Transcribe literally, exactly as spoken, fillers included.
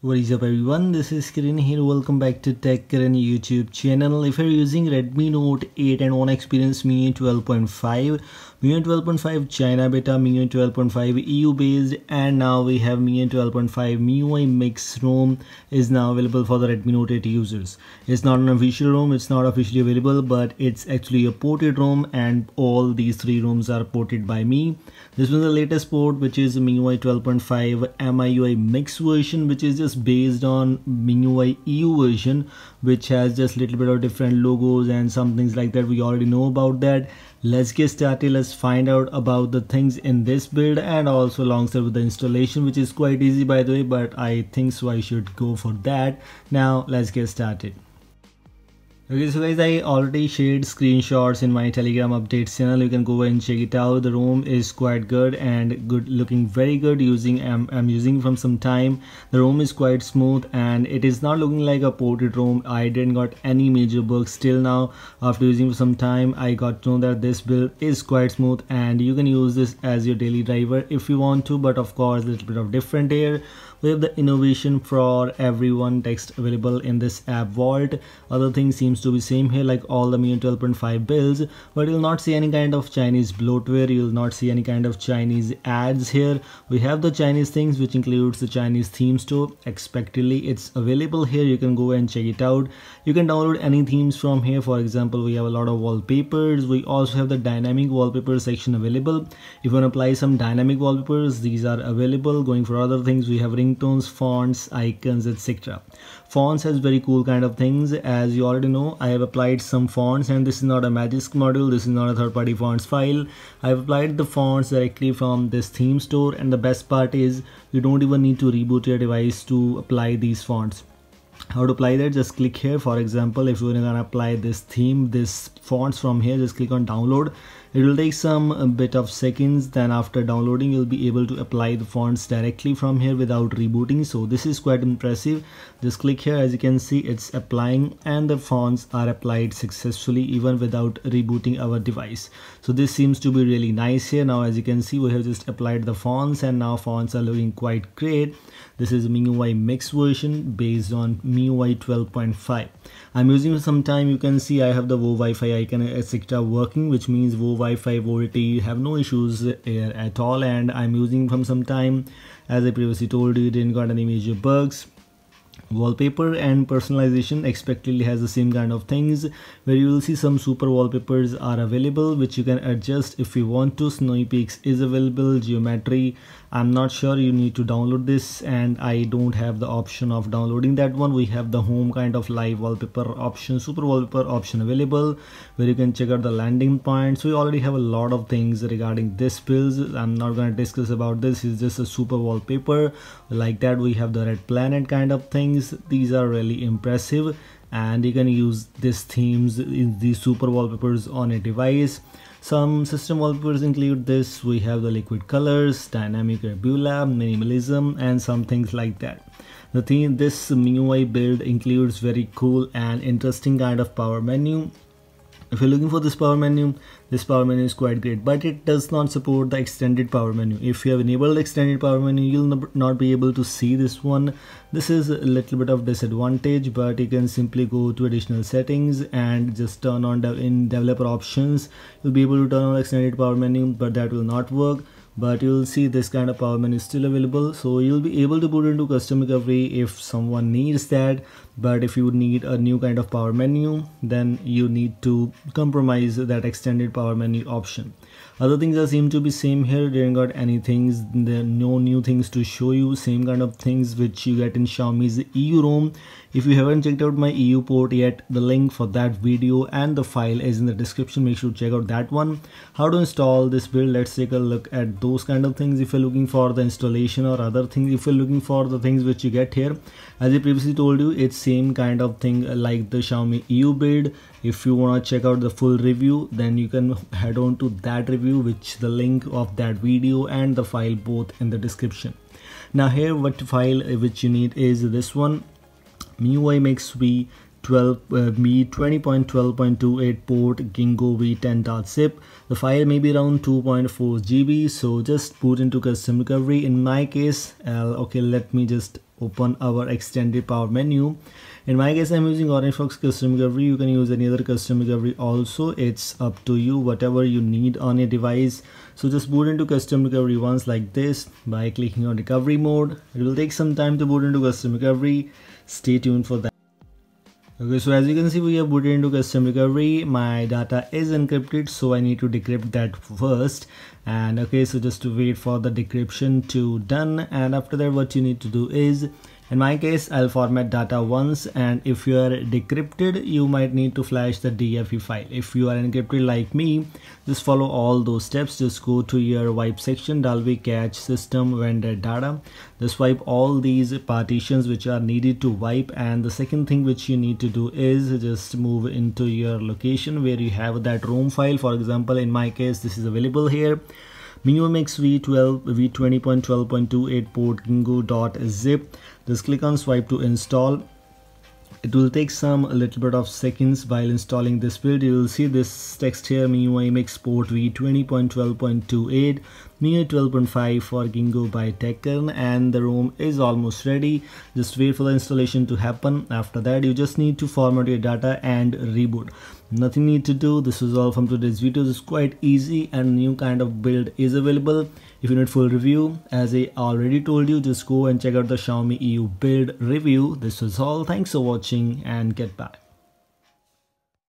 What is up everyone, this is Karan here. Welcome back to Tech Karan YouTube channel. If you're using Redmi Note eight and want to experience M I U I twelve point five, M I U I twelve point five China beta, M I U I twelve point five E U based, and now we have M I U I twelve point five M I U I Mix ROM is now available for the Redmi Note eight users. It's not an official ROM, it's not officially available, but it's actually a ported ROM, and all these three ROMs are ported by me. This was the latest port, which is M I U I twelve point five M I U I Mix version, which is just based on M I U I E U version, which has just little bit of different logos and some things like that. We already know about that. Let's get started. Let's find out about the things in this build and also alongside with the installation, which is quite easy by the way, but I think so I should go for that. Now let's get started. Okay, so guys, I already shared screenshots in my Telegram updates channel. You can go and check it out. The ROM is quite good and good looking, very good. Using I'm, I'm using from some time. The ROM is quite smooth and it is not looking like a ported ROM. I didn't got any major bugs till now. After using for some time, I got to know that this build is quite smooth and you can use this as your daily driver if you want to, but of course a little bit of different here. We have the innovation for everyone text available in this app vault. Other thing seems to be same here like all the M I U I twelve point five builds, but you'll not see any kind of Chinese bloatware, you'll not see any kind of Chinese ads here. We have the Chinese things, which includes the Chinese theme store. Expectedly, it's available here. You can go and check it out. You can download any themes from here. For example, we have a lot of wallpapers. We also have the dynamic wallpaper section available. If you want to apply some dynamic wallpapers, these are available. Going for other things, we have ring tones, fonts, icons, etc. Fonts has very cool kind of things. As you already know, I have applied some fonts, and this is not a Magisk module, this is not a third-party fonts file. I have applied the fonts directly from this theme store, and the best part is you don't even need to reboot your device to apply these fonts. How to apply that? Just click here. For example, if you're gonna apply this theme, this fonts from here, just click on download. It will take some bit of seconds, then after downloading you'll be able to apply the fonts directly from here without rebooting. So this is quite impressive. Just click here, as you can see it's applying and the fonts are applied successfully even without rebooting our device. So this seems to be really nice here. Now as you can see, we have just applied the fonts and now fonts are looking quite great. This is M I U I Mix version based on M I U I twelve point five. I'm using for some time. You can see I have the WoWiFi icon et cetera working, which means WoWiFi Wi-Fi VoLTE have no issues here at all, and I'm using from some time. As I previously told you, didn't got any major bugs. Wallpaper and personalization expectedly has the same kind of things, where you will see some super wallpapers are available, which you can adjust if you want to. Snowy Peaks is available, geometry, I'm not sure, you need to download this and I don't have the option of downloading that one. We have the home kind of live wallpaper option, super wallpaper option available, where you can check out the landing points. We already have a lot of things regarding this build. I'm not going to discuss about this, it's just a super wallpaper like that. We have the red planet kind of things. These are really impressive, and you can use these themes in these super wallpapers on a device. Some system wallpapers include this. We have the liquid colors, dynamic nebula, minimalism, and some things like that. The theme, this M I U I build includes very cool and interesting kind of power menu. If you're looking for this power menu, this power menu is quite great, but it does not support the extended power menu. If you have enabled extended power menu, you'll not be able to see this one. This is a little bit of disadvantage, but you can simply go to additional settings and just turn on dev in developer options. You'll be able to turn on extended power menu, but that will not work. But you'll see this kind of power menu is still available, so you'll be able to put into custom recovery if someone needs that. But if you need a new kind of power menu, then you need to compromise that extended power menu option. Other things that seem to be same here, didn't got any things, there are no new things to show you. Same kind of things which you get in Xiaomi's E U ROM. If you haven't checked out my E U port yet, the link for that video and the file is in the description. Make sure to check out that one. How to install this build, let's take a look at those Those kind of things if you're looking for the installation or other things. If you're looking for the things which you get here, as I previously told you, it's same kind of thing like the Xiaomi E U build. If you want to check out the full review, then you can head on to that review, which the link of that video and the file both in the description. Now here what file which you need is this one, M I U I Mix V twelve uh, M I U I twenty point twelve point twenty-eight port, Gingo v ten.zip. The file may be around two point four G B, so just put into custom recovery. In my case, I'll, okay, let me just open our extended power menu. In my case, I'm using OrangeFox custom recovery. You can use any other custom recovery also, it's up to you, whatever you need on a device. So just boot into custom recovery once like this by clicking on recovery mode. It will take some time to boot into custom recovery, stay tuned for that. Okay, so as you can see, we have booted into custom recovery. My data is encrypted, so I need to decrypt that first. And okay, so just to wait for the decryption to done, and after that what you need to do is, in my case, I'll format data once, and if you are decrypted, you might need to flash the D F E file. If you are encrypted like me, just follow all those steps. Just go to your wipe section, Dalby catch system vendor data. Just wipe all these partitions which are needed to wipe. And the second thing which you need to do is just move into your location where you have that ROM file. For example, in my case, this is available here. M I U I Mix v twelve v twenty point twelve point twenty-eight port gingo.zip. Just click on swipe to install. It will take some a little bit of seconds while installing this build. You will see this text here, M I U I Mix port v twenty point twelve point twenty-eight, M I U I twelve point five for Gingo by Tech Karan, and the ROM is almost ready. Just wait for the installation to happen. After that, you just need to format your data and reboot. Nothing need to do. This is all from today's video. It's quite easy and new kind of build is available. If you need full review, as I already told you, just go and check out the Xiaomi E U build review. This is all. Thanks for watching and get back.